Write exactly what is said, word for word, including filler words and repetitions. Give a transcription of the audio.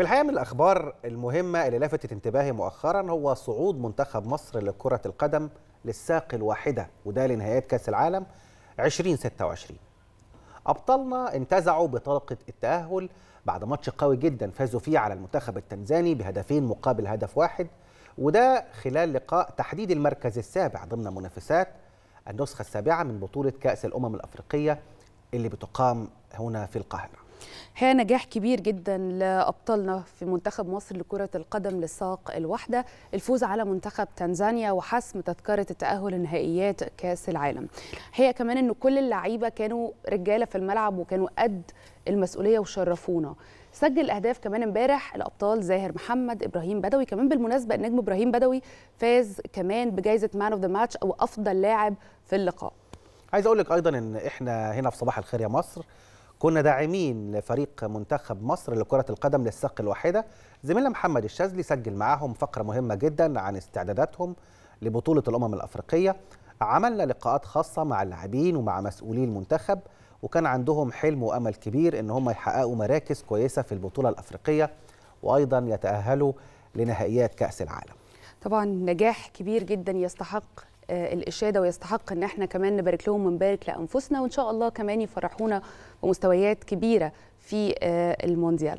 في الحقيقة من الأخبار المهمة اللي لفتت انتباهي مؤخرا هو صعود منتخب مصر لكرة القدم للساق الواحدة، وده لنهايات كأس العالم ألفين وستة وعشرين. أبطالنا انتزعوا بطاقة التأهل بعد ماتش قوي جدا فازوا فيه على المنتخب التنزاني بهدفين مقابل هدف واحد، وده خلال لقاء تحديد المركز السابع ضمن منافسات النسخة السابعة من بطولة كأس الأمم الأفريقية اللي بتقام هنا في القاهرة. هي نجاح كبير جدا لأبطالنا في منتخب مصر لكرة القدم للساق الواحدة، الفوز على منتخب تنزانيا وحسم تذكرة التأهل لنهائيات كأس العالم. هي كمان أن كل اللعيبة كانوا رجالة في الملعب وكانوا قد المسؤولية وشرفونا. سجل أهداف كمان امبارح الأبطال زاهر محمد ابراهيم بدوي، كمان بالمناسبة النجم ابراهيم بدوي فاز كمان بجائزة مان اوف ذا ماتش أو أفضل لاعب في اللقاء. عايز أقول لك أيضا أن إحنا هنا في صباح الخير يا مصر كنا داعمين لفريق منتخب مصر لكرة القدم للساق الواحدة. زميلنا محمد الشاذلي سجل معاهم فقرة مهمة جدا عن استعداداتهم لبطولة الأمم الأفريقية. عملنا لقاءات خاصة مع اللاعبين ومع مسؤولي المنتخب، وكان عندهم حلم وأمل كبير إن هم يحققوا مراكز كويسة في البطولة الأفريقية وأيضا يتأهلوا لنهائيات كأس العالم. طبعا نجاح كبير جدا يستحق الإشادة ويستحق ان احنا كمان نبارك لهم ونبارك لأنفسنا، وان شاء الله كمان يفرحونا بمستويات كبيرة في المونديال.